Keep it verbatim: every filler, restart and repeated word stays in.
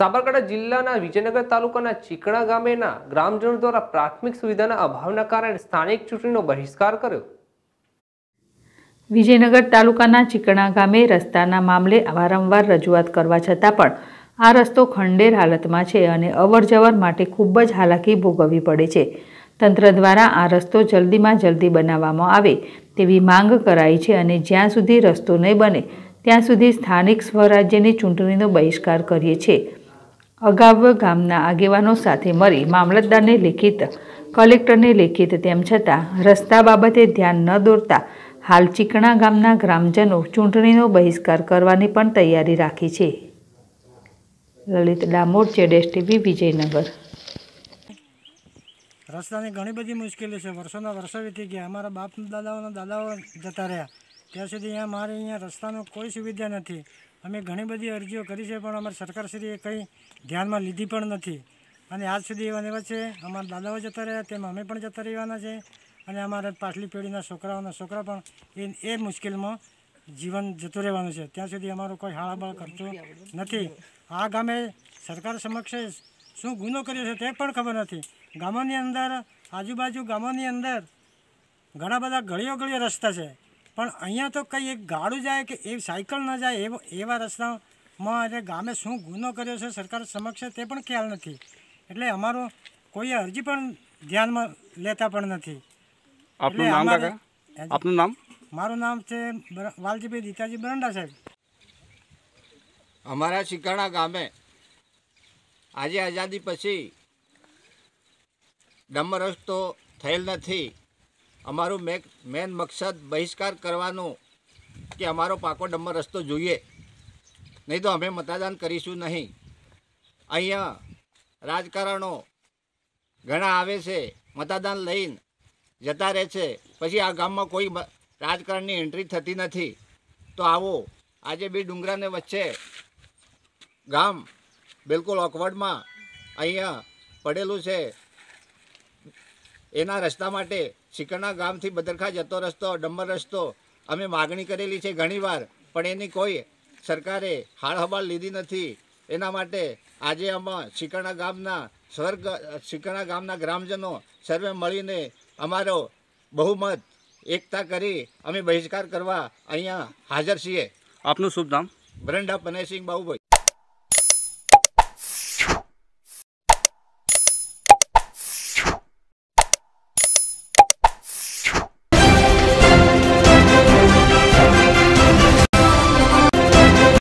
साबरकांठा जिल्लाना विजयनगर तालुकाना चीकणा गामेना ग्रामजनों द्वारा प्राथमिक सुविधाना अभावना कारणे स्थानिक चूंटणीनो बहिष्कार कर्यो। विजयनगर तालुकाना चीकणा गामे रस्ताना मामले वारंवार रजूआत करवा छतां पण आ रस्तो खंडेर हालतमां छे अने अवरजवर माटे खूब ज हालाकी भोगववी पड़े छे। तंत्र द्वारा आ रस्तो जल्दी में जल्दी बनाववामां आवे तेवी मांग कराई छे अने ज्यां सुधी रस्तो नहीं बने त्यां सुधी स्थानिक स्वराज्यनी चूंटणीनो बहिष्कार करीए छे। अगाव गामना आगेवानों साथे मरी मामलतदार ने लिखित कलेक्टर ने लिखित तेम छतां रस्ता बाबते ध्यान न दोरता हाल चीकणा गामना ग्रामजनों चूंटणीनो बहिष्कार करवानी पण तैयारी राखी छे। ललित डामोर, जेडेस टीवी, विजयनगर। रस्ता ने घणी बधी मुश्किल है, वर्षों वर्षा बीती गया, अमरा बाप दादाओं दादाओ जता रहा, त्यां सुधी अँ मारे अँ रस्ता कोई सुविधा नहीं। अमे घनी बड़ी अरजीओ करी है पण अमरी सरकारश्रीए कई ध्यान में लीधी पण नथी अने आज सुधी एवा एवा छे। अमरा दादाओ जता रह्या तेम अमे पण जता रहेवाना छे अने अमारा पाछली पेढ़ीना छोकराओना छोकरा पण ए ए मुश्किलमां जीवन जतुं रहेवानुं छे। त्यां सुधी अमारो कोई हाळाबळ करतो नथी। आ गामे सरकार समक्ष शुं गुनो कर्यो छे ते पण खबर नथी। गामोनी अंदर आजूबाजू गामोनी अंदर घणा बधा गळियो गळियो रस्ता छे पण अहींया तो कई एक गाड़ू जाए कि एक साइकल न जाए एव एवा रस्तामां एटले गामे शुं गुनो कर्यो छे सरकार समक्ष ते पण ख्याल नथी। एटले अमारो कोई हरजी पण ध्यानमां लेता पण नथी। आपनुं नाम काका? आपनुं नाम? मारुं नाम छे वालजीभाई दीताजी बरंडा साहेब। अमारा चीकणा गामे आजे आजादी पछी डम रस्तो थयेल नथी। अमारू मेक मेन मकसद बहिष्कार करवानो कि अमारो पाको डम्बर रस्तो जोईए नहीं तो अमे मतदान करीशू नहीं। अहींया राजकारणो घणा आवे छे, मतदान लईने जता रहे छे, पछी आ गाममां कोई राजकारणी एंट्री थती नथी। तो आवो आजे बे डुंगराने वच्चे गाम बिलकुल ऑकवर्डमां अहींया पड़ेलुं छे। एना रस्ता माटे चीकणा गाम थी बदरखा जतो रस्तो डम्बर रस्तो अमे मागणी करेली छे घणीवार पण एनी कोई सरकारे हाळहबाळ लीधी नथी। एना माटे आजे अमे चीकणा गामना स्वर्ग चीकणा गामना ग्रामजनो सर्वे मळीने अमारो बहुमत एकता करी अमे बहिष्कार करवा अहींया हाजर छीए। आपनुं शुभ नाम? बरंडा पनेसिंह बाबुभाई।